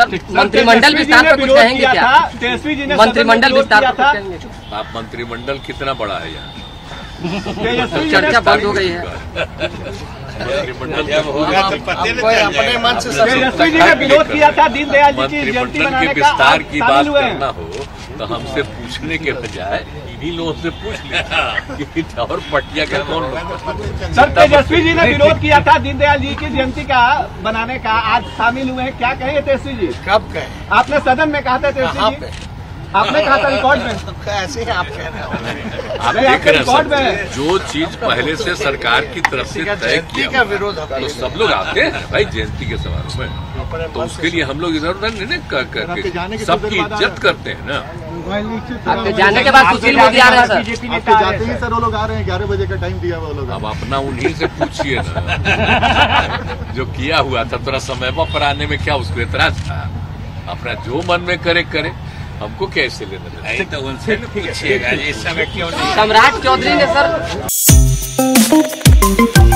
Sir मंत्रिमंडल विस्तार पर कुछ कहेंगे क्या? तेजस्वी जी ने मंत्रिमंडल विस्तार पर आप मंत्रिमंडल कितना बड़ा है यहाँ? चर्चा बंद हो गई है। अपने मन से तेजस्वी जी ने विरोध किया था दीनदयाल जी की जयंती मनाने का। विस्तार की बात करना हो तो हमसे पूछने के बजाय इन्हीं लोगों से पूछ लिया और पटिया का कौन लोग। सर तेजस्वी जी ने विरोध किया था दीनदयाल जी की जयंती का बनाने का, आज शामिल हुए हैं, क्या कहे तेजस्वी जी? कब कहे? आपने सदन में कहा था तेजस्वी जी, आपने कहा था रिकॉर्ड में, ऐसे ही आप कह रहे हैं। जो चीज पहले से सरकार की तरफ से तय किया विरोध तो सब लोग आते हैं भाई जयंती के समारोह में, तो उसके लिए हम लोग इधर उधर नहीं करके सबकी इज्जत करते हैं ना। आपके जाने के बाद सुशील मोदी आ रहे हैं सर, बीजेपी नेता जाते ही सर वो लोग आ रहे हैं, 11 बजे का टाइम दिया वो लोग। अब अपना उन्हीं से पूछिए ना जो किया हुआ था, थोड़ा समय पर आने में क्या उसको एतराज था? अपना जो मन में करे करे, हमको कैसे लेना है तो उनसे पूछिएगा। सम्राट चौधरी ने सर